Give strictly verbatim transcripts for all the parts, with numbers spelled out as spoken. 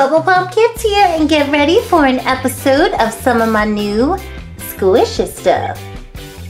Bubblepop Kids here, and get ready for an episode of some of my new squishy stuff.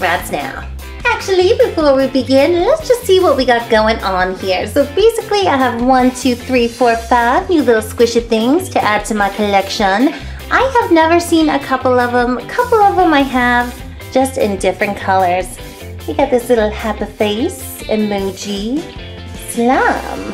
Right now. Actually, before we begin, let's just see what we got going on here. So basically, I have one, two, three, four, five new little squishy things to add to my collection. I have never seen a couple of them. A couple of them I have, just in different colors. We got this little happy face emoji slime.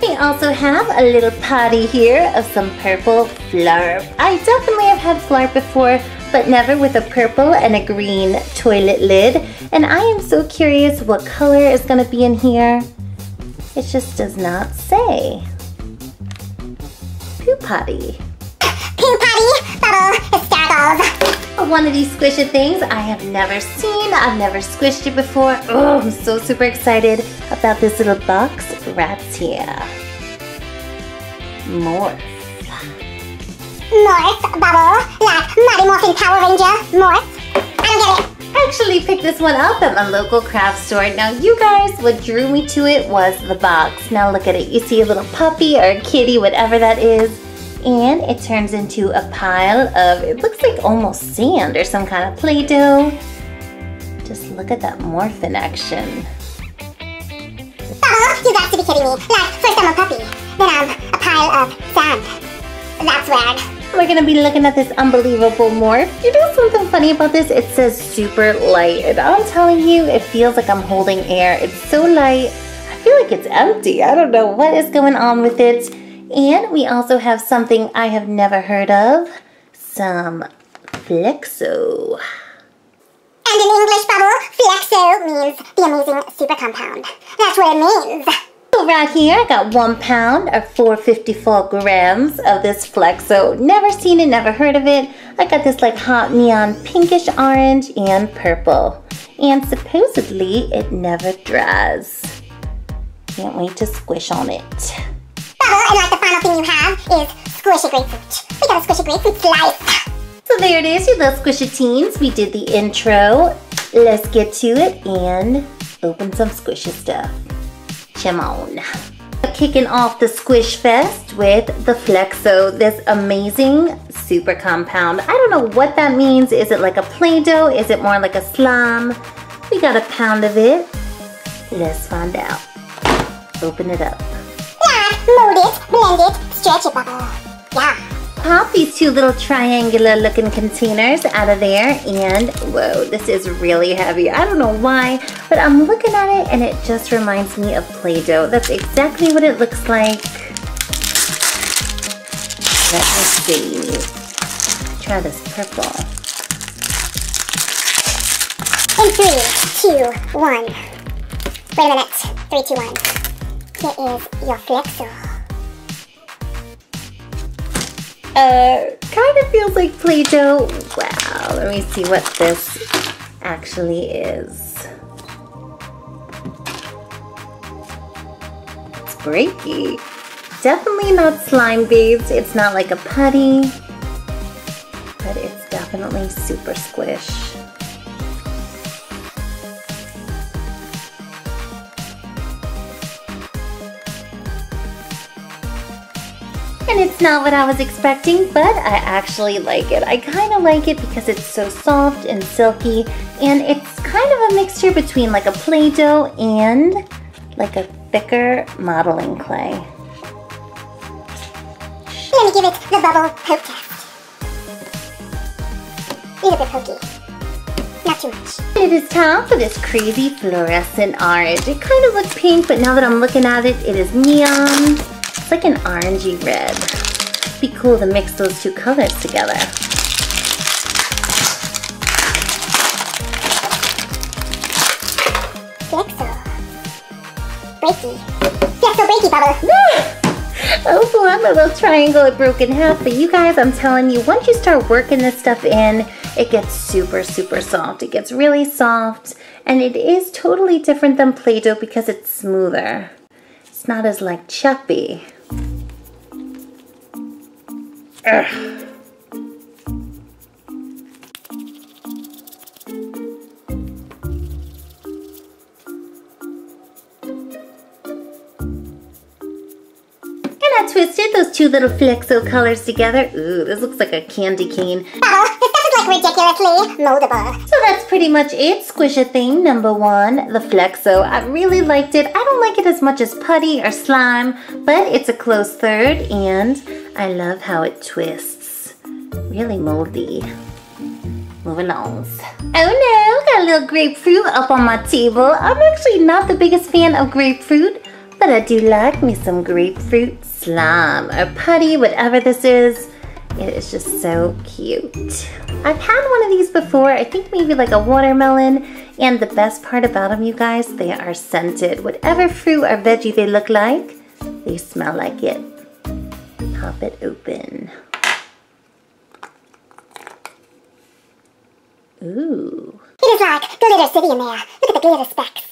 We also have a little potty here of some purple Flarp. I definitely have had Flarp before, but never with a purple and a green toilet lid. And I am so curious what color is going to be in here. It just does not say. Poo potty. Poo potty, bubble, it's goggles. One of these squishy things I have never seen. I've never squished it before. Oh, I'm so super excited about this little box wrapped here. Morph. Morph, bubble, like Mighty Morphin Power Ranger, morph. I don't get it. I actually picked this one up at my local craft store. Now you guys, what drew me to it was the box. Now look at it. You see a little puppy or a kitty, whatever that is. And it turns into a pile of, it looks like almost sand or some kind of Play-Doh. Just look at that morph in action. Oh, you got to be kidding me. Like, first I'm a puppy, then I'm a pile of sand. That's weird. We're gonna be looking at this unbelievable morph. You know something funny about this? It says super light. And I'm telling you, it feels like I'm holding air. It's so light. I feel like it's empty. I don't know what is going on with it. And we also have something I have never heard of, some Flexo. And in English, bubble, Flexo means the amazing super compound. That's what it means. So right here, I got one pound or four hundred fifty-four grams of this Flexo. Never seen it, never heard of it. I got this like hot neon pinkish orange and purple. And supposedly, it never dries. Can't wait to squish on it. And like the final thing you have is squishy grapefruit. We got a squishy grapefruit slice. So there it is, you little squishy teens. We did the intro. Let's get to it and open some squishy stuff. Come on. Kicking off the Squish Fest with the Flexo, this amazing super compound. I don't know what that means. Is it like a Play-Doh? Is it more like a slime? We got a pound of it. Let's find out. Open it up. Mold it, blend it, stretch it, bubble. Yeah. Pop these two little triangular looking containers out of there, and whoa, this is really heavy. I don't know why, but I'm looking at it and it just reminds me of Play-Doh. That's exactly what it looks like. Let me see. Try this purple. In three, two, one. Wait a minute. Three, two, one. Here is your Flexo. Uh, kind of feels like Play-Doh. Wow, let me see what this actually is. It's breaky. Definitely not slime based. It's not like a putty, but it's definitely super squish. And it's not what I was expecting, but I actually like it. I kind of like it because it's so soft and silky, and it's kind of a mixture between like a Play-Doh and like a thicker modeling clay. Let me give it the bubble poke test. A little bit pokey. Not too much. It is time for this crazy fluorescent orange. It kind of looks pink, but now that I'm looking at it, it is neon. It's like an orangey red. It'd be cool to mix those two colors together. Flexo. Breaky. Flexo breaky bubble. Oh boy, I'm a little triangle it broke in half. But you guys, I'm telling you, once you start working this stuff in, it gets super, super soft. It gets really soft. And it is totally different than Play-Doh because it's smoother. It's not as like choppy. Ugh. I twisted those two little Flexo colors together. Ooh, this looks like a candy cane. Uh-oh, this is like ridiculously moldable. So that's pretty much it, Squish-a-Theme number one, the Flexo. I really liked it. I don't like it as much as putty or slime, but it's a close third, and I love how it twists. Really moldy. Moving on. Oh no, got a little grapefruit up on my table. I'm actually not the biggest fan of grapefruit, but I do like me some grapefruit slime or putty, whatever this is. It is just so cute. I've had one of these before, I think maybe like a watermelon, and the best part about them, you guys, they are scented. Whatever fruit or veggie they look like, they smell like it. Pop it open. Ooh. It is like glitter city in there. Look at the glitter specks.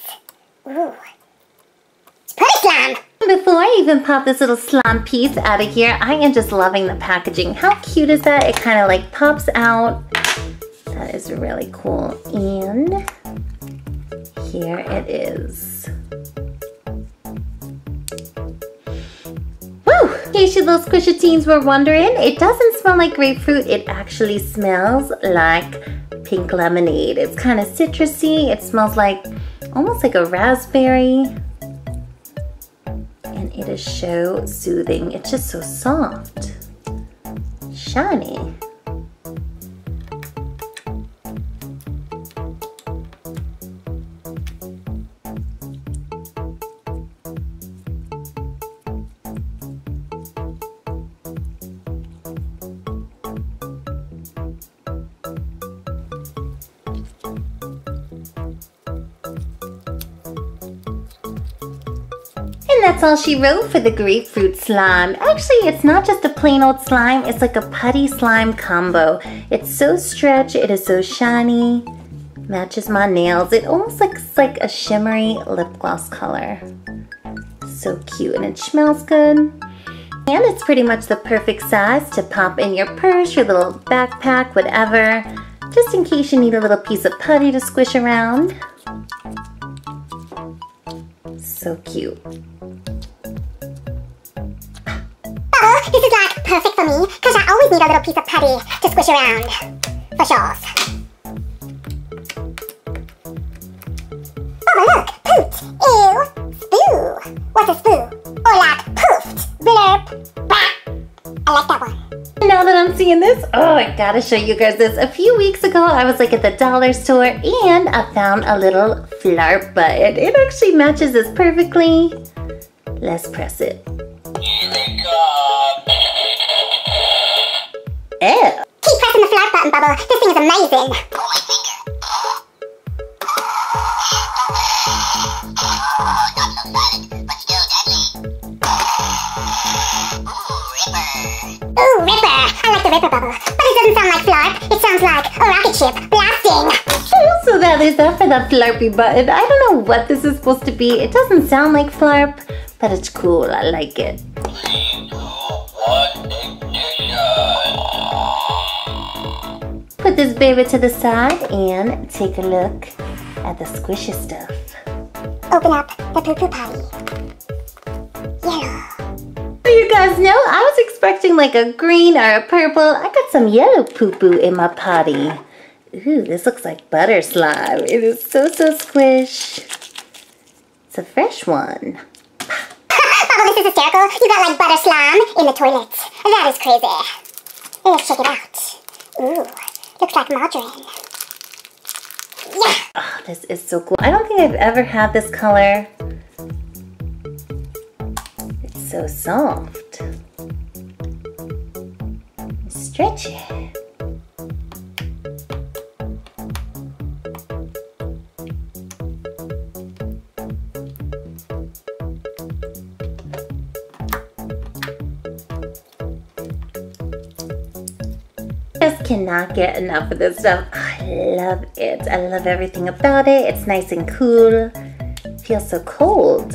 Ooh. It's pretty slime. Before I even pop this little slime piece out of here, I am just loving the packaging. How cute is that? It kind of like pops out. That is really cool. And here it is. Woo! In case you little Squish-a-Teens were wondering, it doesn't smell like grapefruit. It actually smells like pink lemonade. It's kind of citrusy. It smells like almost like a raspberry. And it is so soothing. It's just so soft. Shiny. That's all she wrote for the grapefruit slime. Actually, it's not just a plain old slime, it's like a putty slime combo. It's so stretchy, it is so shiny, matches my nails. It almost looks like a shimmery lip gloss color. So cute, and it smells good. And it's pretty much the perfect size to pop in your purse, your little backpack, whatever, just in case you need a little piece of putty to squish around. So cute. Uh-oh, this is like perfect for me, because I always need a little piece of putty to squish around. For sure. Oh, look! Poot! Ew! Spoo! What's a spoo? Or like poofed! Blurp! Bah! I like that one. Now that I'm seeing this, oh, I gotta show you guys this. A few weeks ago, I was like at the dollar store and I found a little Flarp button. It actually matches this perfectly. Let's press it. Here they come. Ew. Keep pressing the Flarp button, Bubble. This thing is amazing. Ooh, Ripper! I like the Ripper Bubble, but it doesn't sound like Flarp. It sounds like a rocket ship blasting. So that is that for the Flarpy button. I don't know what this is supposed to be. It doesn't sound like Flarp, but it's cool. I like it. Three, two, one, ignition. Put this baby to the side and take a look at the squishy stuff. Open up the poo-poo potty. Yellow. You guys know, I was expecting like a green or a purple. I got some yellow poo-poo in my potty. Ooh, this looks like butter slime. It is so, so squish. It's a fresh one. Bubble, this is hysterical. You got like butter slime in the toilet. That is crazy. Let's check it out. Ooh, looks like margarine. Yeah. Oh, this is so cool. I don't think I've ever had this color. So soft, stretchy. Just cannot get enough of this stuff. I love it. I love everything about it. It's nice and cool. It feels so cold.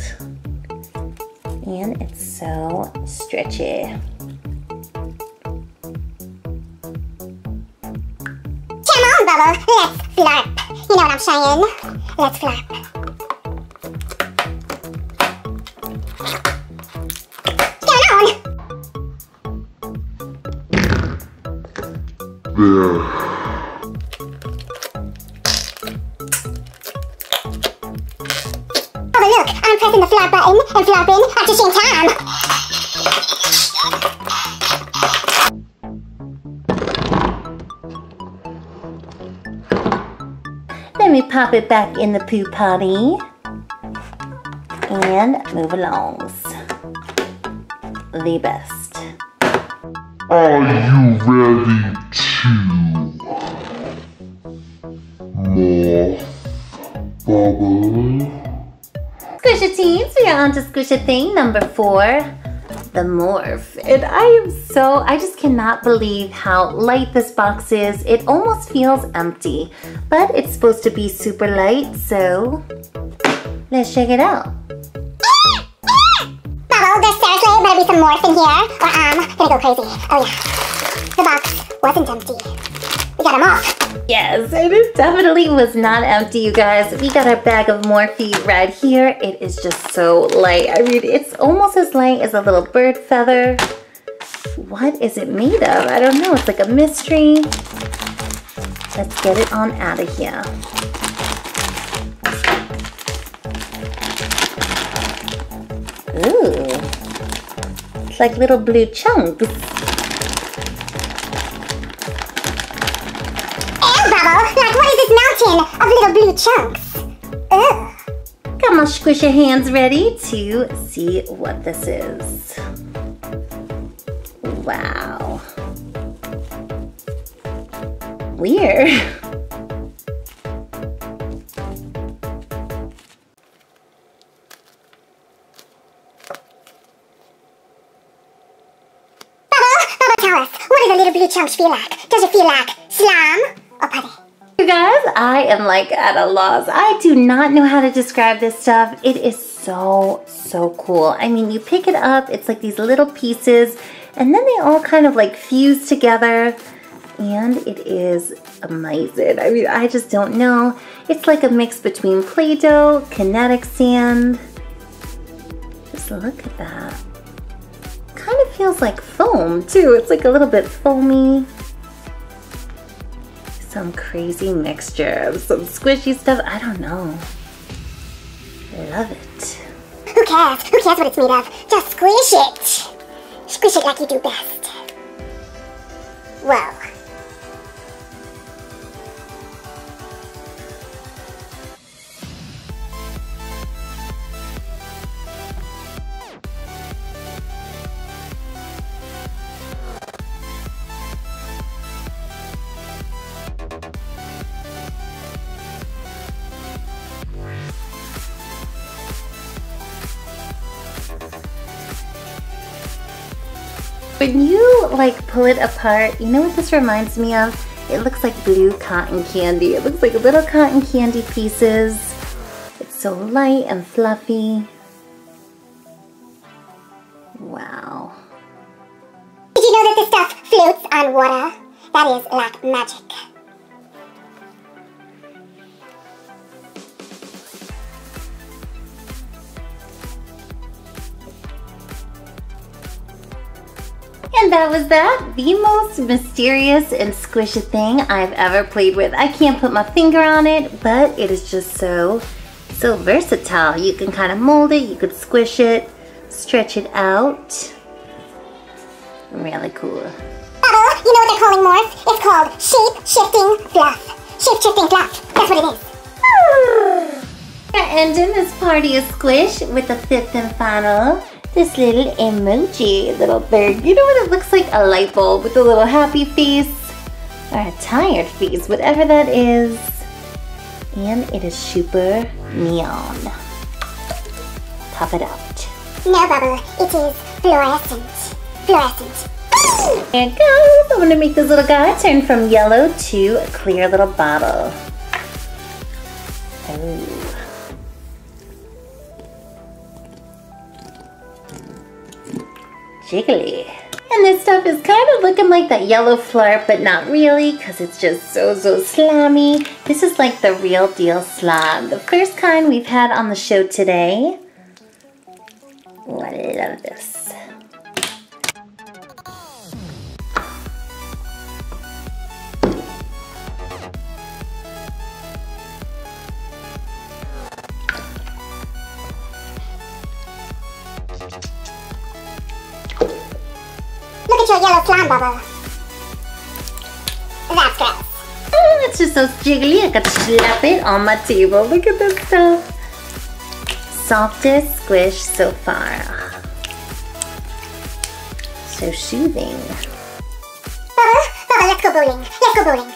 And it's so stretchy. Come on, Bubble, let's Flarp. You know what I'm saying? Let's Flarp. What's going on? there. I'm pressing the Flarp button and Flarping at the same time. Then we pop it back in the poo potty and move alongs. The best. Are you ready to morph, bubble? Squisha teens, we are on to Squisha thing number four, the Morph. And I am so, I just cannot believe how light this box is. It almost feels empty, but it's supposed to be super light, so let's check it out. Bubble, there's seriously better be some Morph in here, or I'm gonna go crazy. Oh yeah, the box wasn't empty. We got them off. Yes, and it definitely was not empty, you guys. We got our bag of Morphe right here. It is just so light. I mean, it's almost as light as a little bird feather. What is it made of? I don't know. It's like a mystery. Let's get it on out of here. Ooh. It's like little blue chunks. Mountain of little blue chunks. Ugh. Come on, squish your hands ready to see what this is. Wow. Weird. Bubble, Bubble, tell us, what do the little blue chunks feel like? Does it feel like slime or putty? You guys, I am like at a loss. I do not know how to describe this stuff. It is so, so cool. I mean, you pick it up, it's like these little pieces, and then they all kind of like fuse together, and it is amazing. I mean, I just don't know. It's like a mix between Play-Doh, kinetic sand. Just look at that. Kind of feels like foam too. It's like a little bit foamy. Some crazy mixture of some squishy stuff. I don't know. Love it. Who cares? Who cares what it's made of? Just squish it. Squish it like you do best. Whoa. When you like pull it apart, you know what this reminds me of? It looks like blue cotton candy. It looks like little cotton candy pieces. It's so light and fluffy. Wow. Did you know that this stuff floats on water? That is like magic. And that was that, the most mysterious and squishy thing I've ever played with. I can't put my finger on it, but it is just so, so versatile. You can kind of mold it, you could squish it, stretch it out. Really cool. Bubble, you know what they're calling Morph? It's called shape-shifting fluff. Shape-shifting fluff, that's what it is. We're ending this party of squish with the fifth and final. This little emoji, little bird. You know what it looks like? A light bulb with a little happy face or a tired face, whatever that is. And it is super neon. Pop it out. No, Bubble, it is fluorescent. Fluorescent. There it goes. I'm gonna make this little guy turn from yellow to a clear little bottle. Ooh. Jiggly. And this stuff is kind of looking like that yellow Flarp, but not really, because it's just so, so slimy. This is like the real deal slime, the first kind we've had on the show today. Oh, I love this. Look at your yellow slime bubble. That's gross. Oh, it's just so jiggly. I got to slap it on my table. Look at that stuff. Softest squish so far. So soothing. Bubble, Bubble, let's go bowling. Let's go bowling.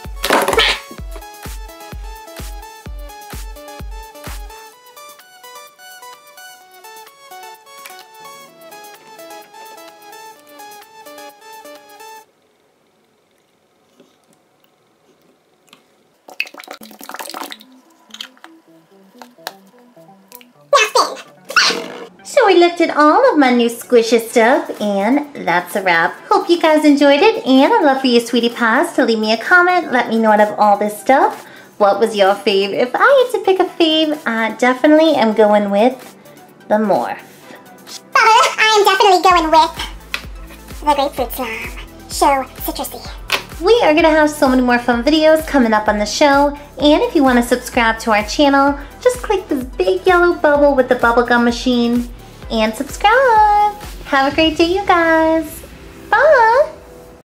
So I lifted all of my new squishy stuff, and that's a wrap. Hope you guys enjoyed it, and I'd love for you sweetie pies to leave me a comment. Let me know out of all this stuff, what was your fave? If I had to pick a fave, I definitely am going with the Morph. Bubble, I am definitely going with the Grapefruit Slime. So citrusy. We are going to have so many more fun videos coming up on the show, and if you want to subscribe to our channel, just click this big yellow bubble with the bubblegum machine and subscribe. Have a great day, you guys. Bye!